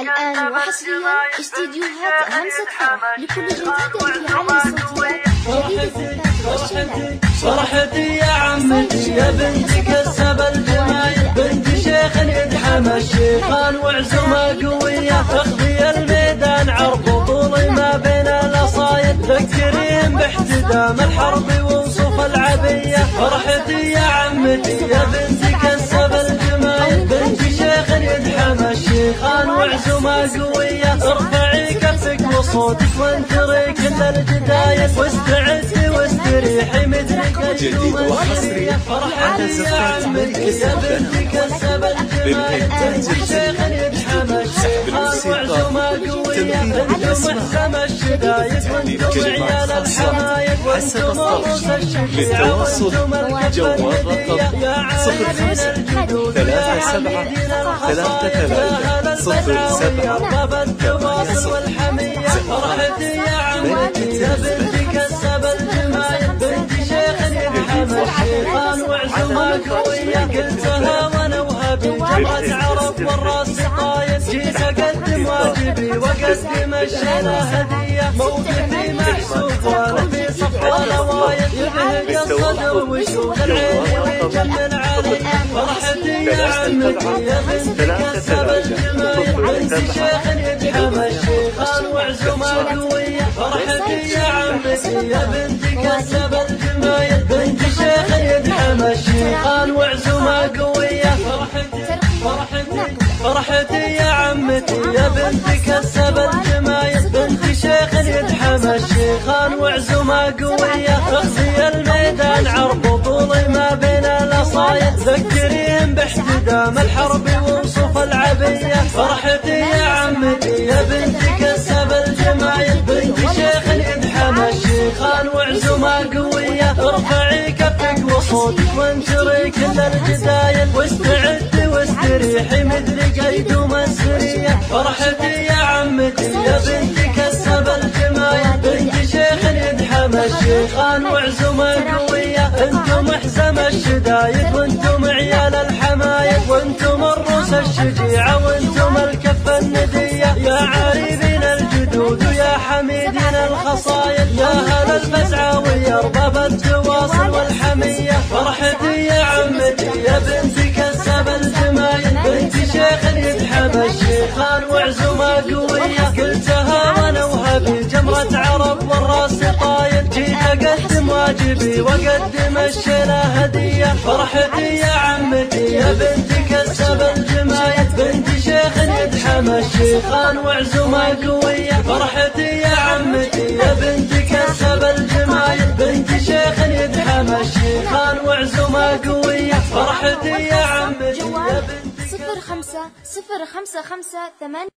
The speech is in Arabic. الآن وحصريا استديوهات أهم سطحة لكل جديد في عالم الصوتيات فرحتي يا عمتي يا بنتك السبا الجمايل بنت شيخ ادحم الشيخان وعزومة قوية اخذي الميدان عرض طولي ما بين الأصايد ذكريهم باحتدام الحرب ووصوف العبية فرحتي يا عمتي يا بنتك السبا الجمايل بنت شيخ ادحم الشيخان وعزومة قوية ارفعي كفك وصوتك وانكري كل الجدايل واستعدي واستريحي جديد وحصري على صفحات مركز الفن بالإنتاج الجديد سحب الموسيقى تنظيم الأسماء بالكلمات الخاصة حسب الطرح للتواصل جوال رقم 0537 37 07 الشيطان وعزومة قوية قلتها وانا وهبي جرت عرب والراس طايب جيت اقدم واجبي واقدم الشيله هديه موقفي محسوب وانا في صف ولا وايد يهق الصدر وشوف العين ويجمل علي فرحتي يا عمتي يا بنتك السبا الجمايل بنت شيخ يدحم الشيطان وعزومة قوية فرحتي يا عمتي يا بنتك السبا الجمايل بنت الشيخان وعزومة قوية فرحتي يا عمتي يا بنتك السبا الجمايل بنت شيخ يدحم الشيخان وعزومة قوية اخذي الميدان عرض وطولي ما بين الاصايد ذكريهم باحتدام الحرب ووصوف العبية فرحتي يا عمتي يا بنتك السبا الجمايل بنت شيخ يدحم الشيخان وعزومة قوية ارفعي كفك وصوتك وانشري كل الجدايل واستعدي واستريحي مدري قيد ومسرية فرحتي يا عمتي يا بنتك السبا الجمايل بنت شيخ يدحم الشيخان وعزومة قوية انتم احزم الشدايد وانتم عيال الحمايد وانتم الروس الشجيعة وانتم الكفة الندية يا عريبين الجدود ويا حميدين الخصايد يا هلا الفزعة ويا رباب التواصل والحمية فرحتي يا عمتي يا بنتك السبا الجمايل بنت شيخ يدحم الشيخان وعزومة قوية قلتها وانا وهبي جمرة عرب والراس طايد جيت اقدم واجبي واقدم الشيله هدية فرحتي يا عمتي يا بنتك السبا الجمايل بنت شيخ يدحم الشيخان وعزومة قوية فرحتي يا عمتي يا بنتك السبا الجمايل بنت شيخ يدحم الشيخان وعزومة قوية فرحتي يا عمتي يا بنتك 05 055 8